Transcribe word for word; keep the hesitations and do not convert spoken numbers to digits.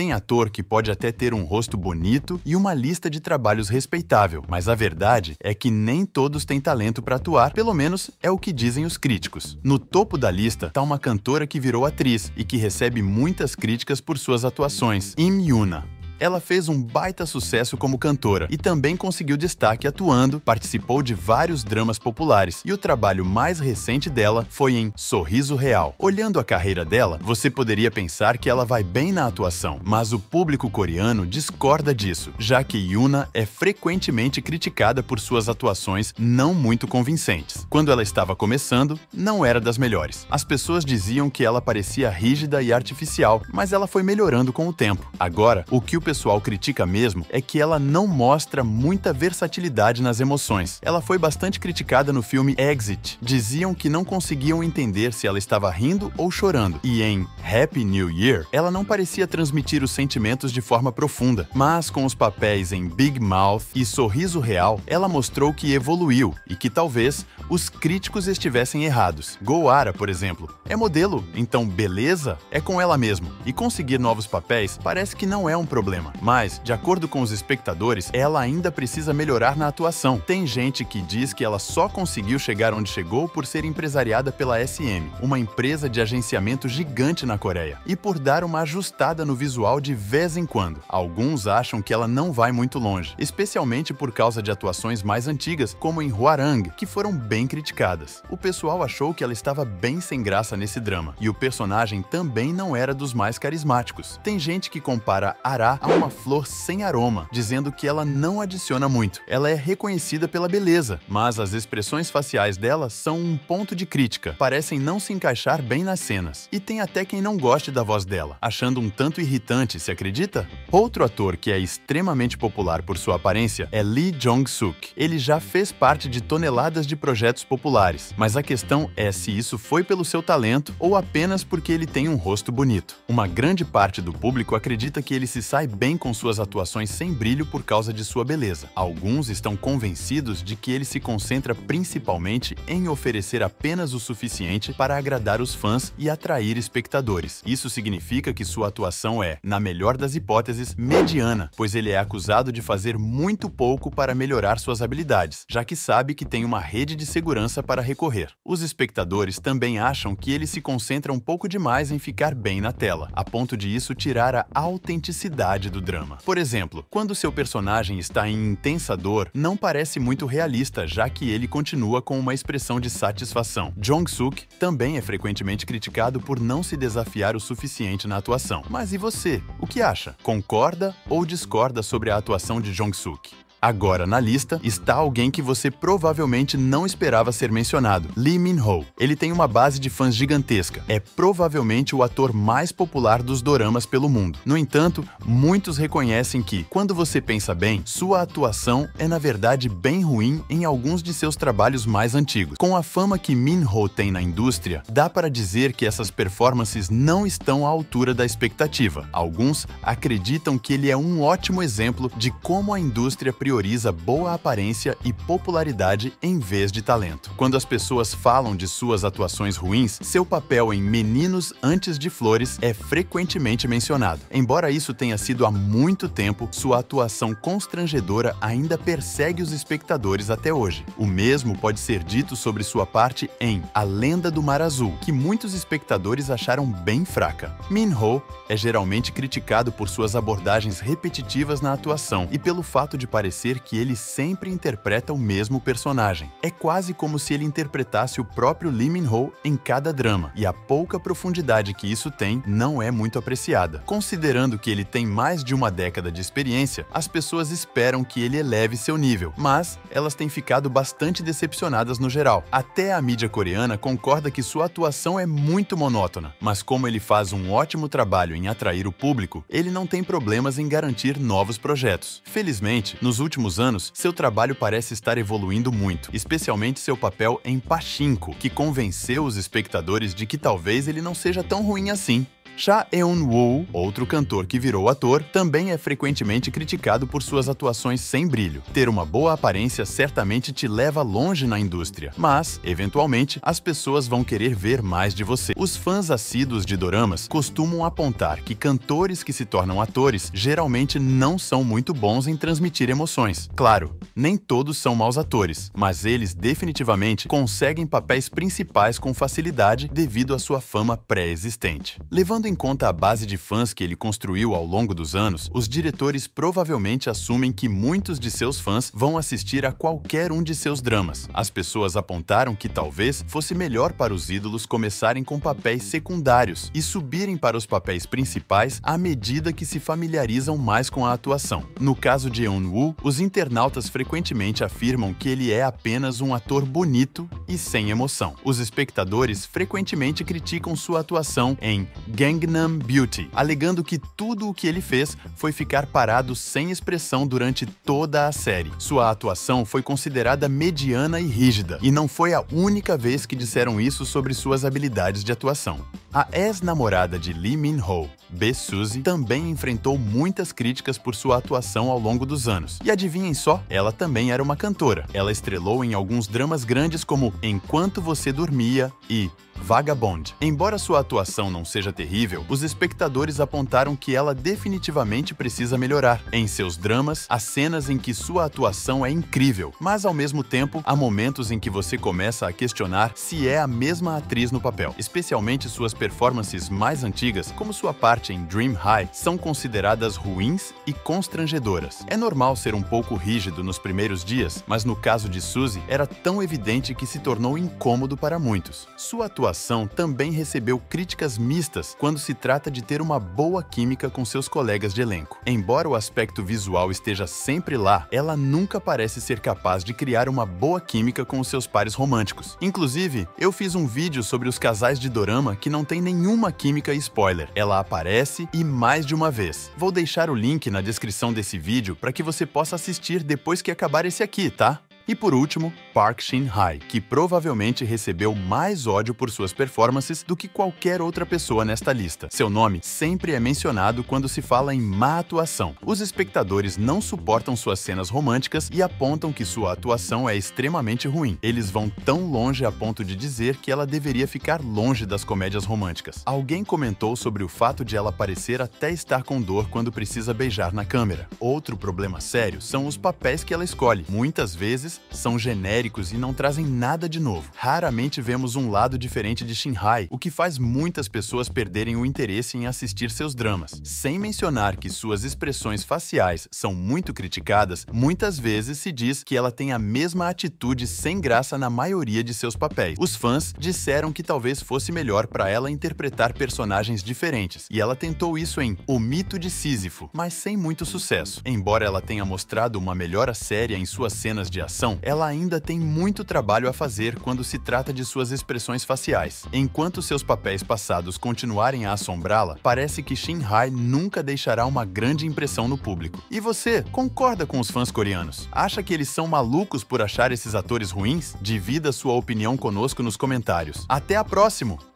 tem ator que pode até ter um rosto bonito e uma lista de trabalhos respeitável, mas a verdade é que nem todos têm talento para atuar, pelo menos é o que dizem os críticos. No topo da lista está uma cantora que virou atriz e que recebe muitas críticas por suas atuações, Yoona. Ela fez um baita sucesso como cantora e também conseguiu destaque atuando, participou de vários dramas populares e o trabalho mais recente dela foi em Sorriso Real. Olhando a carreira dela, você poderia pensar que ela vai bem na atuação, mas o público coreano discorda disso, já que Yoona é frequentemente criticada por suas atuações não muito convincentes. Quando ela estava começando, não era das melhores. As pessoas diziam que ela parecia rígida e artificial, mas ela foi melhorando com o tempo. Agora, o que o O pessoal critica mesmo é que ela não mostra muita versatilidade nas emoções. Ela foi bastante criticada no filme Exit. Diziam que não conseguiam entender se ela estava rindo ou chorando. E em Happy New Year, ela não parecia transmitir os sentimentos de forma profunda. Mas com os papéis em Big Mouth e Sorriso Real, ela mostrou que evoluiu e que talvez os críticos estivessem errados. Go Ara, por exemplo, é modelo, então beleza é com ela mesmo. E conseguir novos papéis parece que não é um problema. Mas, de acordo com os espectadores, ela ainda precisa melhorar na atuação. Tem gente que diz que ela só conseguiu chegar onde chegou por ser empresariada pela S M, uma empresa de agenciamento gigante na Coreia, e por dar uma ajustada no visual de vez em quando. Alguns acham que ela não vai muito longe, especialmente por causa de atuações mais antigas, como em Hwarang, que foram bem criticadas. O pessoal achou que ela estava bem sem graça nesse drama, e o personagem também não era dos mais carismáticos. Tem gente que compara Ara a uma flor sem aroma, dizendo que ela não adiciona muito. Ela é reconhecida pela beleza, mas as expressões faciais dela são um ponto de crítica, parecem não se encaixar bem nas cenas. E tem até quem não goste da voz dela, achando um tanto irritante, se acredita? Outro ator que é extremamente popular por sua aparência é Lee Jong-suk. Ele já fez parte de toneladas de projetos populares, mas a questão é se isso foi pelo seu talento ou apenas porque ele tem um rosto bonito. Uma grande parte do público acredita que ele se sai bem com suas atuações sem brilho por causa de sua beleza. Alguns estão convencidos de que ele se concentra principalmente em oferecer apenas o suficiente para agradar os fãs e atrair espectadores. Isso significa que sua atuação é, na melhor das hipóteses, mediana, pois ele é acusado de fazer muito pouco para melhorar suas habilidades, já que sabe que tem uma rede de segurança para recorrer. Os espectadores também acham que ele se concentra um pouco demais em ficar bem na tela, a ponto de isso tirar a autenticidade do drama. Por exemplo, quando seu personagem está em intensa dor, não parece muito realista, já que ele continua com uma expressão de satisfação. Jong-suk também é frequentemente criticado por não se desafiar o suficiente na atuação. Mas e você? O que acha? Concorda ou discorda sobre a atuação de Jong-suk? Agora na lista está alguém que você provavelmente não esperava ser mencionado, Lee Min-ho. Ele tem uma base de fãs gigantesca, é provavelmente o ator mais popular dos doramas pelo mundo. No entanto, muitos reconhecem que, quando você pensa bem, sua atuação é na verdade bem ruim em alguns de seus trabalhos mais antigos. Com a fama que Min-ho tem na indústria, dá para dizer que essas performances não estão à altura da expectativa. Alguns acreditam que ele é um ótimo exemplo de como a indústria prioriza prioriza boa aparência e popularidade em vez de talento. Quando as pessoas falam de suas atuações ruins, seu papel em Meninos Antes de Flores é frequentemente mencionado. Embora isso tenha sido há muito tempo, sua atuação constrangedora ainda persegue os espectadores até hoje. O mesmo pode ser dito sobre sua parte em A Lenda do Mar Azul, que muitos espectadores acharam bem fraca. Min-ho é geralmente criticado por suas abordagens repetitivas na atuação e pelo fato de parecer que ele sempre interpreta o mesmo personagem. É quase como se ele interpretasse o próprio Lee Min-ho em cada drama, e a pouca profundidade que isso tem não é muito apreciada. Considerando que ele tem mais de uma década de experiência, as pessoas esperam que ele eleve seu nível, mas elas têm ficado bastante decepcionadas no geral. Até a mídia coreana concorda que sua atuação é muito monótona, mas como ele faz um ótimo trabalho em atrair o público, ele não tem problemas em garantir novos projetos. Felizmente, nos últimos Nos últimos anos, seu trabalho parece estar evoluindo muito, especialmente seu papel em Pachinko, que convenceu os espectadores de que talvez ele não seja tão ruim assim. Cha Eun Woo, outro cantor que virou ator, também é frequentemente criticado por suas atuações sem brilho. Ter uma boa aparência certamente te leva longe na indústria, mas, eventualmente, as pessoas vão querer ver mais de você. Os fãs assíduos de doramas costumam apontar que cantores que se tornam atores geralmente não são muito bons em transmitir emoções. Claro, nem todos são maus atores, mas eles definitivamente conseguem papéis principais com facilidade devido à sua fama pré-existente. Levando em conta a base de fãs que ele construiu ao longo dos anos, os diretores provavelmente assumem que muitos de seus fãs vão assistir a qualquer um de seus dramas. As pessoas apontaram que talvez fosse melhor para os ídolos começarem com papéis secundários e subirem para os papéis principais à medida que se familiarizam mais com a atuação. No caso de Eun Woo, os internautas frequentemente afirmam que ele é apenas um ator bonito e sem emoção. Os espectadores frequentemente criticam sua atuação em Gangnam Beauty, alegando que tudo o que ele fez foi ficar parado sem expressão durante toda a série. Sua atuação foi considerada mediana e rígida, e não foi a única vez que disseram isso sobre suas habilidades de atuação. A ex-namorada de Lee Min-ho, Bae Suzy, também enfrentou muitas críticas por sua atuação ao longo dos anos. E adivinhem só, ela também era uma cantora. Ela estrelou em alguns dramas grandes como Enquanto Você Dormia e Vagabond. Embora sua atuação não seja terrível, os espectadores apontaram que ela definitivamente precisa melhorar. Em seus dramas, há cenas em que sua atuação é incrível, mas ao mesmo tempo, há momentos em que você começa a questionar se é a mesma atriz no papel. Especialmente suas performances mais antigas, como sua parte em Dream High, são consideradas ruins e constrangedoras. É normal ser um pouco rígido nos primeiros dias, mas no caso de Suzy, era tão evidente que se tornou incômodo para muitos. Sua atuação também recebeu críticas mistas quando se trata de ter uma boa química com seus colegas de elenco. Embora o aspecto visual esteja sempre lá, ela nunca parece ser capaz de criar uma boa química com os seus pares românticos. Inclusive, eu fiz um vídeo sobre os casais de dorama que não tem nenhuma química e spoiler. Ela aparece e mais de uma vez. Vou deixar o link na descrição desse vídeo para que você possa assistir depois que acabar esse aqui, tá? E por último, Park Shin-hye, que provavelmente recebeu mais ódio por suas performances do que qualquer outra pessoa nesta lista. Seu nome sempre é mencionado quando se fala em má atuação. Os espectadores não suportam suas cenas românticas e apontam que sua atuação é extremamente ruim. Eles vão tão longe a ponto de dizer que ela deveria ficar longe das comédias românticas. Alguém comentou sobre o fato de ela parecer até estar com dor quando precisa beijar na câmera. Outro problema sério são os papéis que ela escolhe. Muitas vezes, são genéricos e não trazem nada de novo. Raramente vemos um lado diferente de Shin-hye, o que faz muitas pessoas perderem o interesse em assistir seus dramas. Sem mencionar que suas expressões faciais são muito criticadas, muitas vezes se diz que ela tem a mesma atitude sem graça na maioria de seus papéis. Os fãs disseram que talvez fosse melhor para ela interpretar personagens diferentes, e ela tentou isso em O Mito de Sísifo, mas sem muito sucesso. Embora ela tenha mostrado uma melhora séria em suas cenas de ação, ela ainda tem muito trabalho a fazer quando se trata de suas expressões faciais. Enquanto seus papéis passados continuarem a assombrá-la, parece que Shin-hye nunca deixará uma grande impressão no público. E você, concorda com os fãs coreanos? Acha que eles são malucos por achar esses atores ruins? Divida sua opinião conosco nos comentários. Até a próxima!